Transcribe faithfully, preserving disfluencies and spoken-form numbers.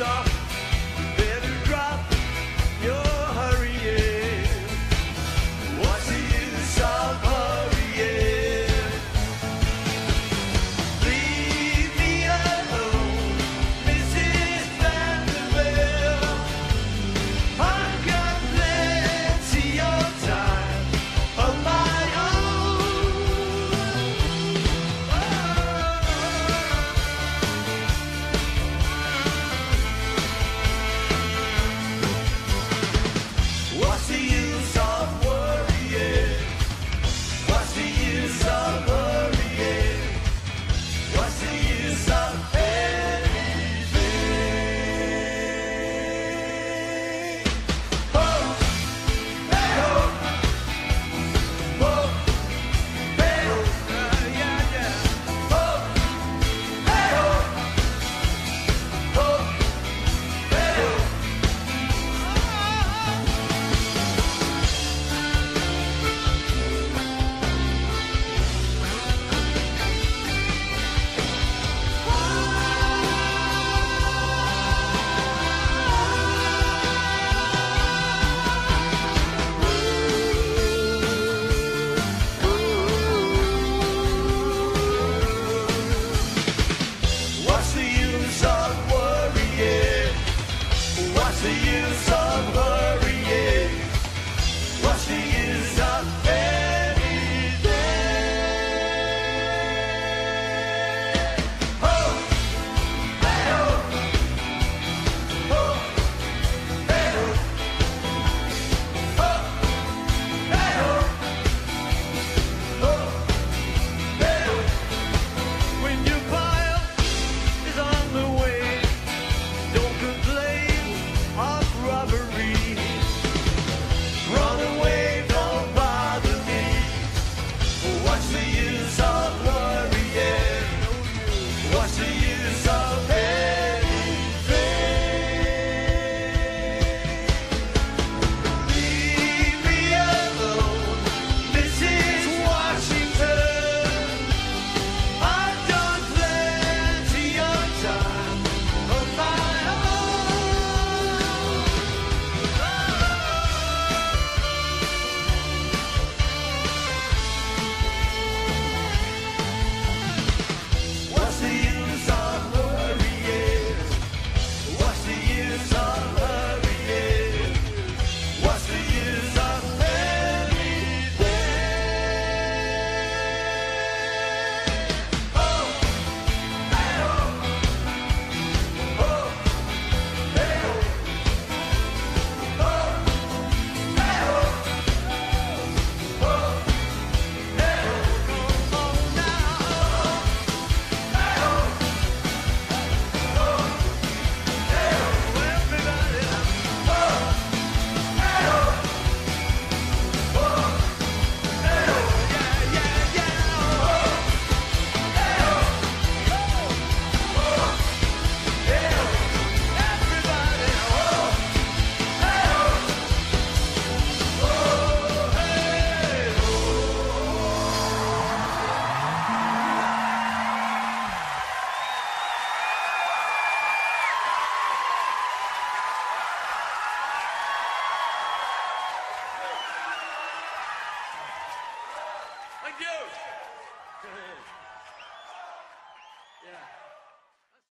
off.